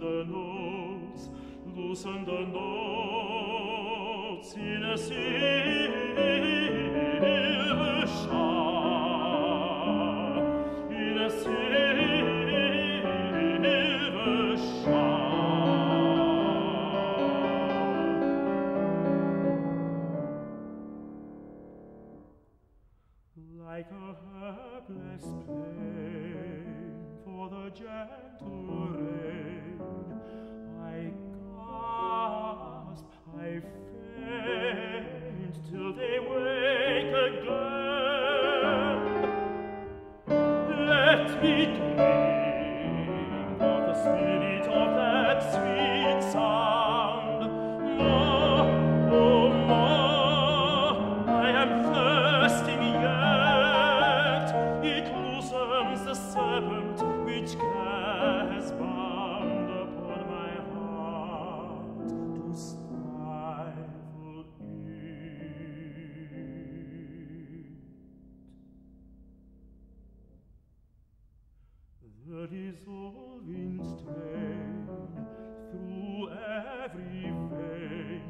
the knots, loosen the knots in a silver shah, in a silver shah. Like a helpless plane for the gentle rain, I gasp, I faint till they wake again. Let me dream of the spirit of that sweet sound. Ma, oh ma, I am thirsting yet. It loosens the serpent which has bound upon my heart to stifle it. The dissolving strain through every vein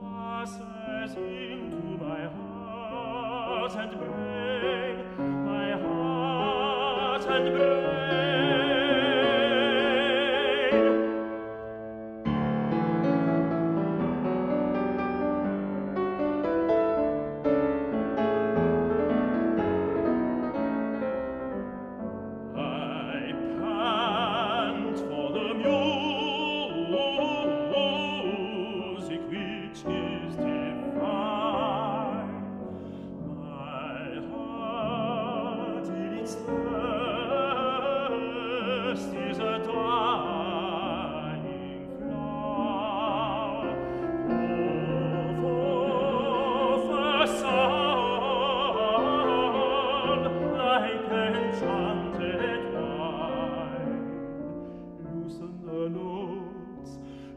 passes into my heart and brain, my heart and brain.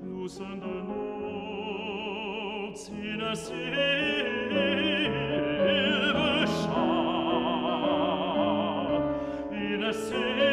Loosen the knots in a silver shah, in a silver